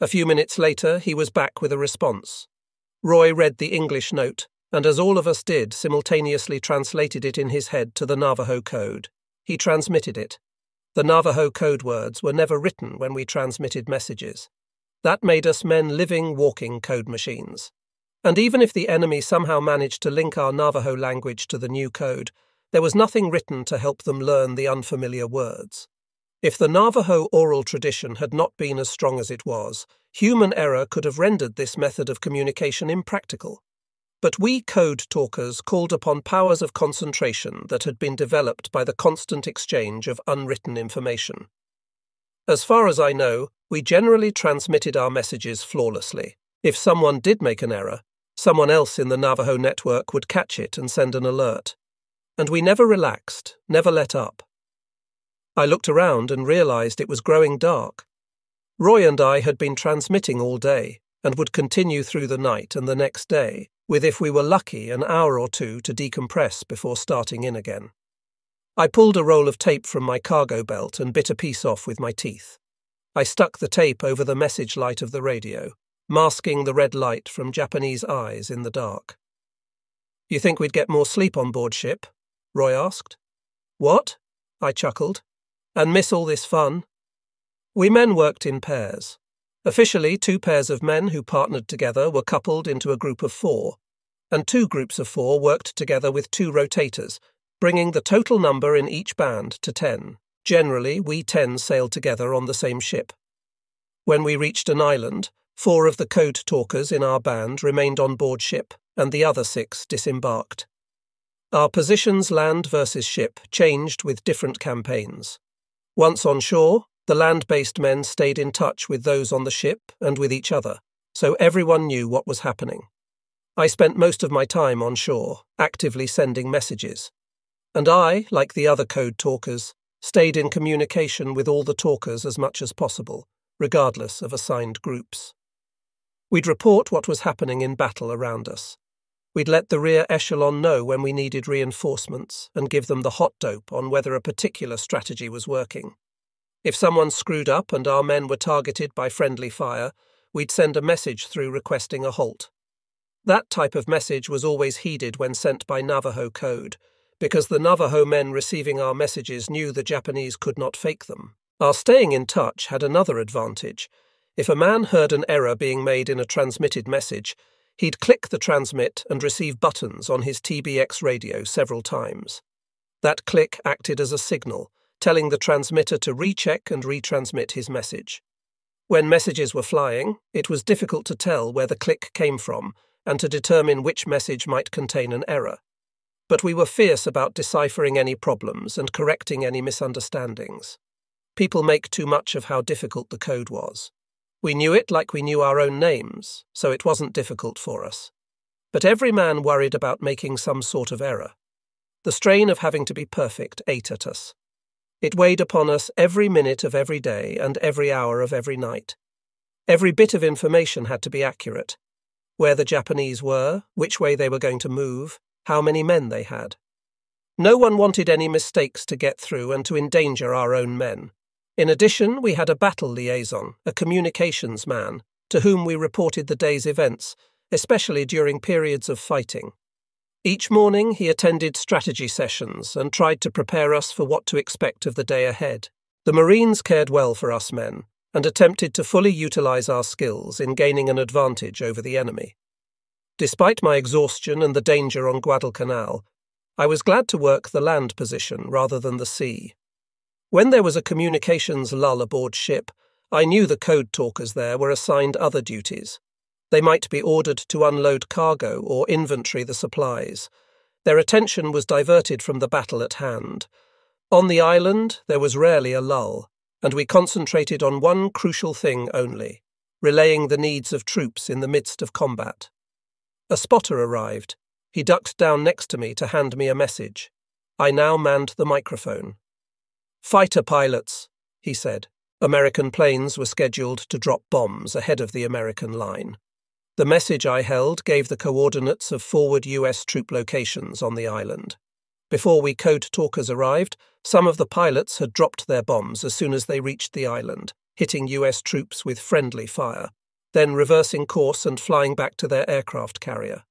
A few minutes later, he was back with a response. Roy read the English note, and as all of us did, simultaneously translated it in his head to the Navajo code. He transmitted it. The Navajo code words were never written when we transmitted messages. That made us men living, walking code machines. And even if the enemy somehow managed to link our Navajo language to the new code, there was nothing written to help them learn the unfamiliar words. If the Navajo oral tradition had not been as strong as it was, human error could have rendered this method of communication impractical. But we code talkers called upon powers of concentration that had been developed by the constant exchange of unwritten information. As far as I know, we generally transmitted our messages flawlessly. If someone did make an error, someone else in the Navajo network would catch it and send an alert. And we never relaxed, never let up. I looked around and realized it was growing dark. Roy and I had been transmitting all day and would continue through the night and the next day, with, if we were lucky, an hour or two to decompress before starting in again. I pulled a roll of tape from my cargo belt and bit a piece off with my teeth. I stuck the tape over the message light of the radio, masking the red light from Japanese eyes in the dark. "You think we'd get more sleep on board ship?" Roy asked. "What?" I chuckled. "And miss all this fun?" We men worked in pairs. Officially, two pairs of men who partnered together were coupled into a group of four, and two groups of four worked together with two rotators, bringing the total number in each band to 10. Generally, we 10 sailed together on the same ship. When we reached an island, four of the code talkers in our band remained on board ship, and the other 6 disembarked. Our positions land versus ship changed with different campaigns. Once on shore, the land-based men stayed in touch with those on the ship and with each other, so everyone knew what was happening. I spent most of my time on shore, actively sending messages. And I, like the other code talkers, stayed in communication with all the talkers as much as possible, regardless of assigned groups. We'd report what was happening in battle around us. We'd let the rear echelon know when we needed reinforcements and give them the hot dope on whether a particular strategy was working. If someone screwed up and our men were targeted by friendly fire, we'd send a message through requesting a halt. That type of message was always heeded when sent by Navajo code, because the Navajo men receiving our messages knew the Japanese could not fake them. Our staying in touch had another advantage. If a man heard an error being made in a transmitted message, he'd click the transmit and receive buttons on his TBX radio several times. That click acted as a signal, telling the transmitter to recheck and retransmit his message. When messages were flying, it was difficult to tell where the click came from and to determine which message might contain an error. But we were fierce about deciphering any problems and correcting any misunderstandings. People make too much of how difficult the code was. We knew it like we knew our own names, so it wasn't difficult for us. But every man worried about making some sort of error. The strain of having to be perfect ate at us. It weighed upon us every minute of every day and every hour of every night. Every bit of information had to be accurate. Where the Japanese were, which way they were going to move, how many men they had. No one wanted any mistakes to get through and to endanger our own men. In addition, we had a battle liaison, a communications man, to whom we reported the day's events, especially during periods of fighting. Each morning he attended strategy sessions and tried to prepare us for what to expect of the day ahead. The Marines cared well for us men and attempted to fully utilize our skills in gaining an advantage over the enemy. Despite my exhaustion and the danger on Guadalcanal, I was glad to work the land position rather than the sea. When there was a communications lull aboard ship, I knew the code talkers there were assigned other duties. They might be ordered to unload cargo or inventory the supplies. Their attention was diverted from the battle at hand. On the island, there was rarely a lull, and we concentrated on one crucial thing only, relaying the needs of troops in the midst of combat. A spotter arrived. He ducked down next to me to hand me a message. I now manned the microphone. "Fighter pilots," he said. American planes were scheduled to drop bombs ahead of the American line. The message I held gave the coordinates of forward US troop locations on the island. Before we code talkers arrived, some of the pilots had dropped their bombs as soon as they reached the island, hitting US troops with friendly fire, then reversing course and flying back to their aircraft carrier.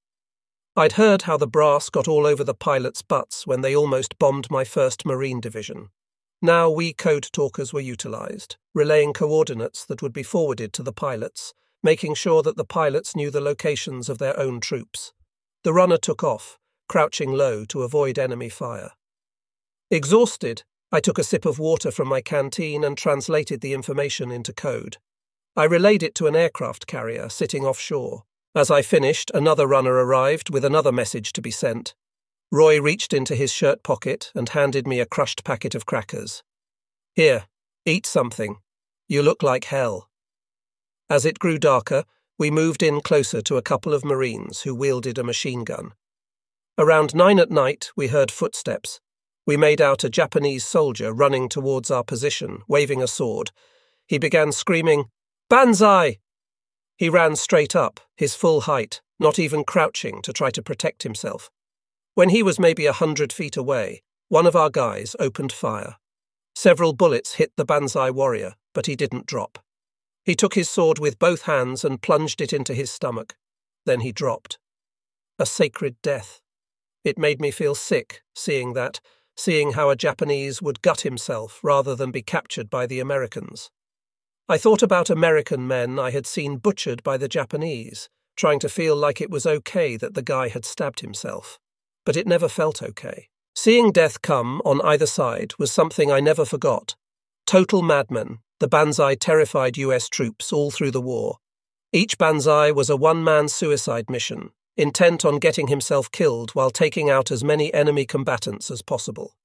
I'd heard how the brass got all over the pilots' butts when they almost bombed my 1st Marine Division. Now we code talkers were utilized, relaying coordinates that would be forwarded to the pilots, making sure that the pilots knew the locations of their own troops. The runner took off, crouching low to avoid enemy fire. Exhausted, I took a sip of water from my canteen and translated the information into code. I relayed it to an aircraft carrier sitting offshore. As I finished, another runner arrived with another message to be sent. Roy reached into his shirt pocket and handed me a crushed packet of crackers. "Here, eat something. You look like hell." As it grew darker, we moved in closer to a couple of Marines who wielded a machine gun. Around 9 at night, we heard footsteps. We made out a Japanese soldier running towards our position, waving a sword. He began screaming, "Banzai!" He ran straight up, his full height, not even crouching to try to protect himself. When he was maybe 100 feet away, one of our guys opened fire. Several bullets hit the Banzai warrior, but he didn't drop. He took his sword with both hands and plunged it into his stomach. Then he dropped. A sacred death. It made me feel sick, seeing how a Japanese would gut himself rather than be captured by the Americans. I thought about American men I had seen butchered by the Japanese, trying to feel like it was okay that the guy had stabbed himself. But it never felt okay. Seeing death come on either side was something I never forgot. Total madmen. The Banzai terrified US troops all through the war. Each Banzai was a one-man suicide mission, intent on getting himself killed while taking out as many enemy combatants as possible.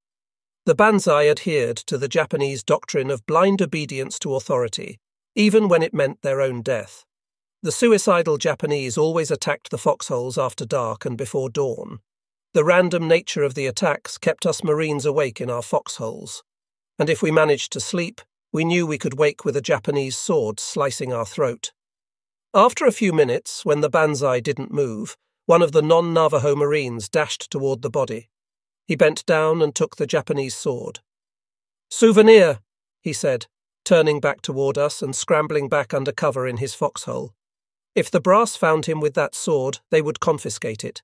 The Banzai adhered to the Japanese doctrine of blind obedience to authority, even when it meant their own death. The suicidal Japanese always attacked the foxholes after dark and before dawn. The random nature of the attacks kept us Marines awake in our foxholes, and if we managed to sleep, we knew we could wake with a Japanese sword slicing our throat. After a few minutes, when the Banzai didn't move, one of the non-Navajo Marines dashed toward the body. He bent down and took the Japanese sword. "Souvenir," he said, turning back toward us and scrambling back under cover in his foxhole. If the brass found him with that sword, they would confiscate it.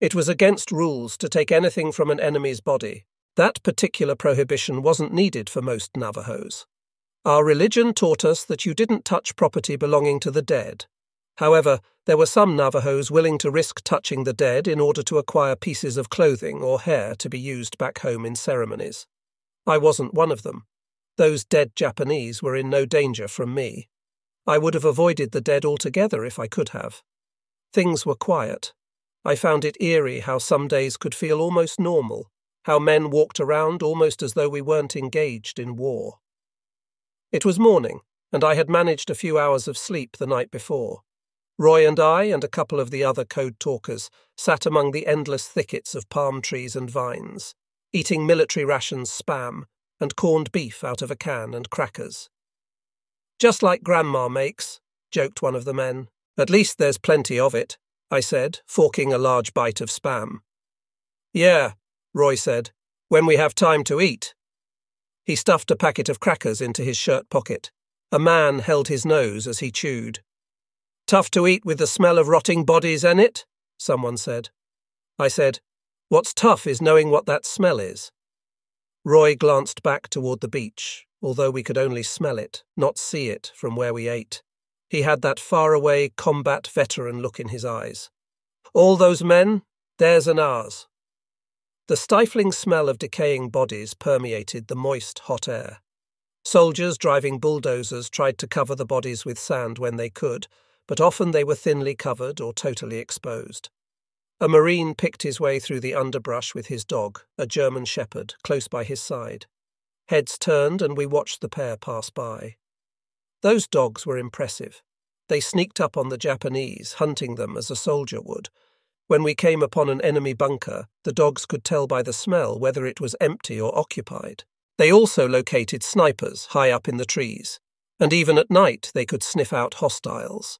It was against rules to take anything from an enemy's body. That particular prohibition wasn't needed for most Navajos. Our religion taught us that you didn't touch property belonging to the dead. However, there were some Navajos willing to risk touching the dead in order to acquire pieces of clothing or hair to be used back home in ceremonies. I wasn't one of them. Those dead Japanese were in no danger from me. I would have avoided the dead altogether if I could have. Things were quiet. I found it eerie how some days could feel almost normal, how men walked around almost as though we weren't engaged in war. It was morning, and I had managed a few hours of sleep the night before. Roy and I, and a couple of the other code talkers, sat among the endless thickets of palm trees and vines, eating military rations spam and corned beef out of a can and crackers. "Just like Grandma makes," joked one of the men. "At least there's plenty of it," I said, forking a large bite of spam. "Yeah," Roy said, "when we have time to eat." He stuffed a packet of crackers into his shirt pocket. A man held his nose as he chewed. "Tough to eat with the smell of rotting bodies in it," someone said. I said, "What's tough is knowing what that smell is." Roy glanced back toward the beach, although we could only smell it, not see it, from where we ate. He had that faraway combat veteran look in his eyes. "All those men, theirs and ours." The stifling smell of decaying bodies permeated the moist, hot air. Soldiers driving bulldozers tried to cover the bodies with sand when they could, but often they were thinly covered or totally exposed. A Marine picked his way through the underbrush with his dog, a German shepherd, close by his side. Heads turned and we watched the pair pass by. Those dogs were impressive. They sneaked up on the Japanese, hunting them as a soldier would. When we came upon an enemy bunker, the dogs could tell by the smell whether it was empty or occupied. They also located snipers high up in the trees, and even at night they could sniff out hostiles.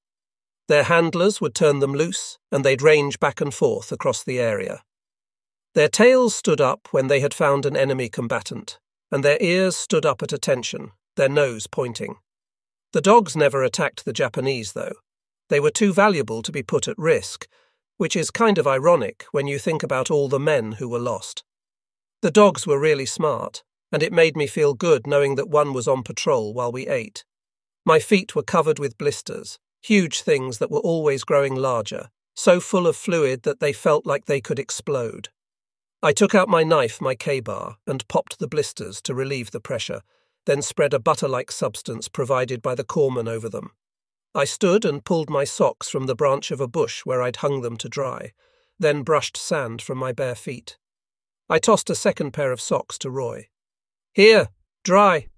Their handlers would turn them loose, and they'd range back and forth across the area. Their tails stood up when they had found an enemy combatant, and their ears stood up at attention, their nose pointing. The dogs never attacked the Japanese, though. They were too valuable to be put at risk, which is kind of ironic when you think about all the men who were lost. The dogs were really smart, and it made me feel good knowing that one was on patrol while we ate. My feet were covered with blisters, huge things that were always growing larger, so full of fluid that they felt like they could explode. I took out my knife, my K-bar, and popped the blisters to relieve the pressure, then spread a butter-like substance provided by the corpsman over them. I stood and pulled my socks from the branch of a bush where I'd hung them to dry, then brushed sand from my bare feet. I tossed a second pair of socks to Roy. "Here, dry."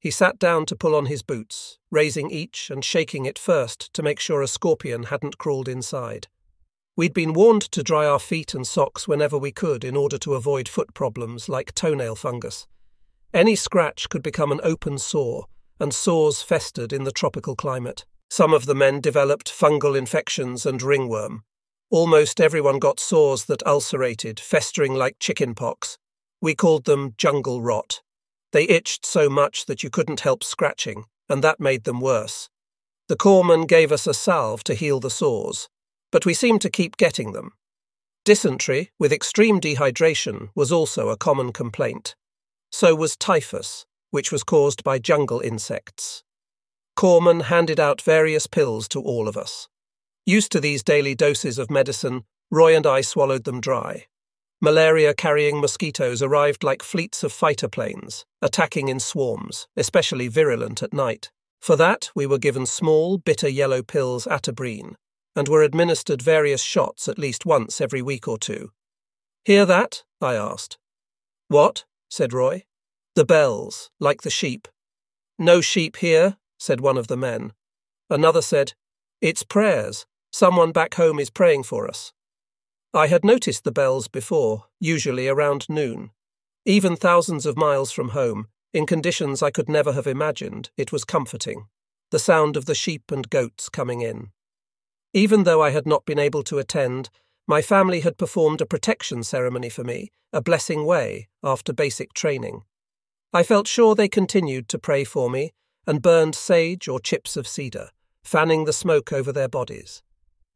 He sat down to pull on his boots, raising each and shaking it first to make sure a scorpion hadn't crawled inside. We'd been warned to dry our feet and socks whenever we could in order to avoid foot problems like toenail fungus. Any scratch could become an open sore, and sores festered in the tropical climate. Some of the men developed fungal infections and ringworm. Almost everyone got sores that ulcerated, festering like chicken pox. We called them jungle rot. They itched so much that you couldn't help scratching, and that made them worse. The corpsman gave us a salve to heal the sores, but we seemed to keep getting them. Dysentery, with extreme dehydration, was also a common complaint. So was typhus, which was caused by jungle insects. Corpsman handed out various pills to all of us. Used to these daily doses of medicine, Roy and I swallowed them dry. Malaria-carrying mosquitoes arrived like fleets of fighter planes, attacking in swarms, especially virulent at night. For that, we were given small, bitter yellow pills atabrine, and were administered various shots at least once every week or two. "Hear that?" I asked. "What?" said Roy. "The bells, like the sheep." "No sheep here," said one of the men. Another said, "It's prayers. Someone back home is praying for us." I had noticed the bells before, usually around noon. Even thousands of miles from home, in conditions I could never have imagined, it was comforting, the sound of the sheep and goats coming in. Even though I had not been able to attend, my family had performed a protection ceremony for me, a blessing way, after basic training. I felt sure they continued to pray for me and burned sage or chips of cedar, fanning the smoke over their bodies.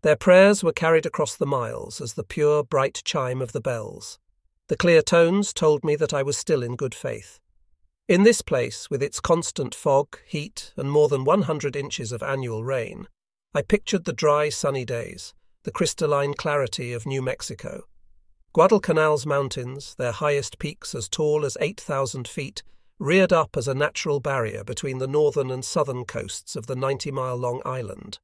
Their prayers were carried across the miles as the pure, bright chime of the bells. The clear tones told me that I was still in good faith. In this place, with its constant fog, heat, and more than 100 inches of annual rain, I pictured the dry, sunny days, the crystalline clarity of New Mexico. Guadalcanal's mountains, their highest peaks as tall as 8,000 feet, reared up as a natural barrier between the northern and southern coasts of the 90-mile-long island.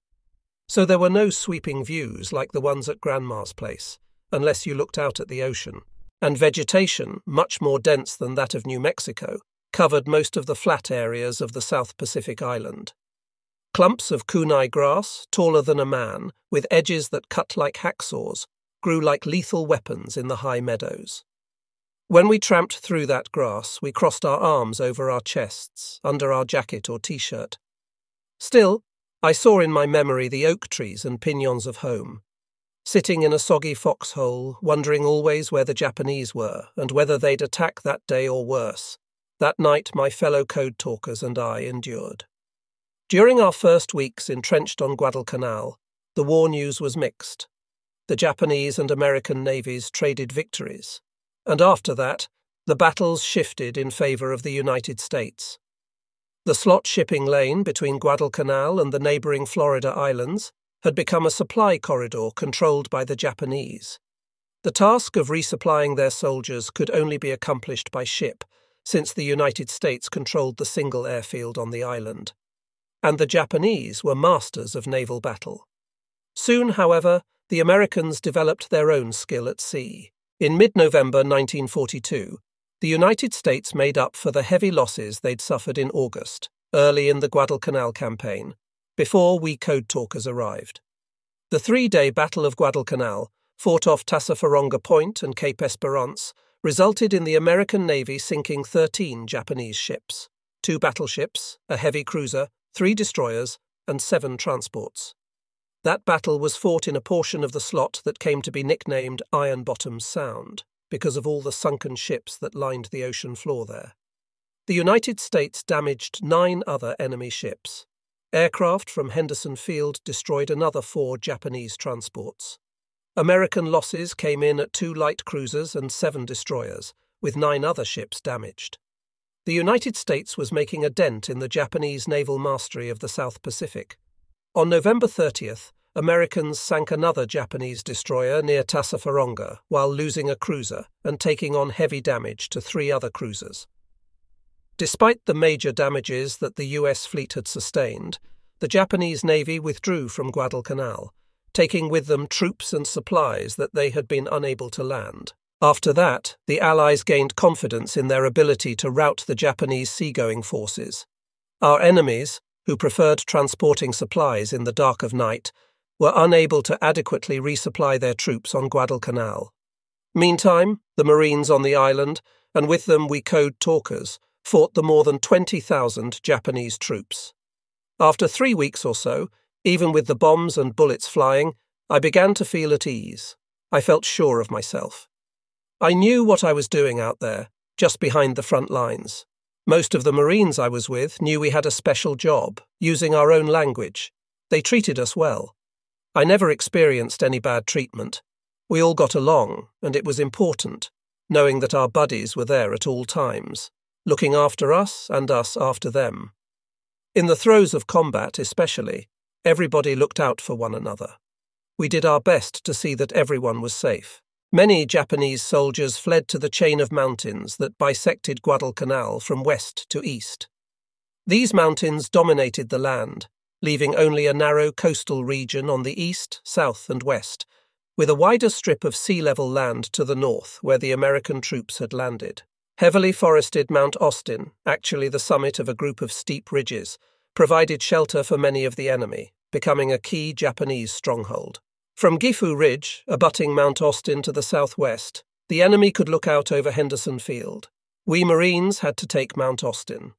So there were no sweeping views like the ones at Grandma's place, unless you looked out at the ocean, and vegetation, much more dense than that of New Mexico, covered most of the flat areas of the South Pacific island. Clumps of kunai grass, taller than a man, with edges that cut like hacksaws, grew like lethal weapons in the high meadows. When we tramped through that grass, we crossed our arms over our chests, under our jacket or t-shirt. Still, I saw in my memory the oak trees and pinyons of home. Sitting in a soggy foxhole, wondering always where the Japanese were and whether they'd attack that day or worse, that night my fellow code talkers and I endured. During our first weeks entrenched on Guadalcanal, the war news was mixed. the Japanese and American navies traded victories, and after that, the battles shifted in favour of the United States. The slot shipping lane between Guadalcanal and the neighbouring Florida islands had become a supply corridor controlled by the Japanese. The task of resupplying their soldiers could only be accomplished by ship, since the United States controlled the single airfield on the island. And the Japanese were masters of naval battle. Soon, however, the Americans developed their own skill at sea. In mid-November 1942, the United States made up for the heavy losses they'd suffered in August, early in the Guadalcanal campaign, before we Code Talkers arrived. The three-day Battle of Guadalcanal, fought off Tassafaronga Point and Cape Esperance, resulted in the American Navy sinking 13 Japanese ships, 2 battleships, a heavy cruiser, 3 destroyers, and 7 transports. That battle was fought in a portion of the slot that came to be nicknamed Iron Bottom Sound, because of all the sunken ships that lined the ocean floor there. The United States damaged 9 other enemy ships. Aircraft from Henderson Field destroyed another 4 Japanese transports. American losses came in at 2 light cruisers and 7 destroyers, with 9 other ships damaged. The United States was making a dent in the Japanese naval mastery of the South Pacific. On November 30th, Americans sank another Japanese destroyer near Tassafaronga while losing a cruiser and taking on heavy damage to 3 other cruisers. Despite the major damages that the US fleet had sustained, the Japanese Navy withdrew from Guadalcanal, taking with them troops and supplies that they had been unable to land. After that, the Allies gained confidence in their ability to rout the Japanese seagoing forces. Our enemies, who preferred transporting supplies in the dark of night, were unable to adequately resupply their troops on Guadalcanal. Meantime, the Marines on the island, and with them we Code Talkers, fought the more than 20,000 Japanese troops. After 3 weeks or so, even with the bombs and bullets flying, I began to feel at ease. I felt sure of myself. I knew what I was doing out there, just behind the front lines. Most of the Marines I was with knew we had a special job, using our own language. They treated us well. I never experienced any bad treatment. We all got along, and it was important, knowing that our buddies were there at all times, looking after us and us after them. In the throes of combat especially, everybody looked out for one another. We did our best to see that everyone was safe. Many Japanese soldiers fled to the chain of mountains that bisected Guadalcanal from west to east. These mountains dominated the land, leaving only a narrow coastal region on the east, south and west, with a wider strip of sea-level land to the north where the American troops had landed. Heavily forested Mount Austin, actually the summit of a group of steep ridges, provided shelter for many of the enemy, becoming a key Japanese stronghold. From Gifu Ridge, abutting Mount Austin to the southwest, the enemy could look out over Henderson Field. We Marines had to take Mount Austin.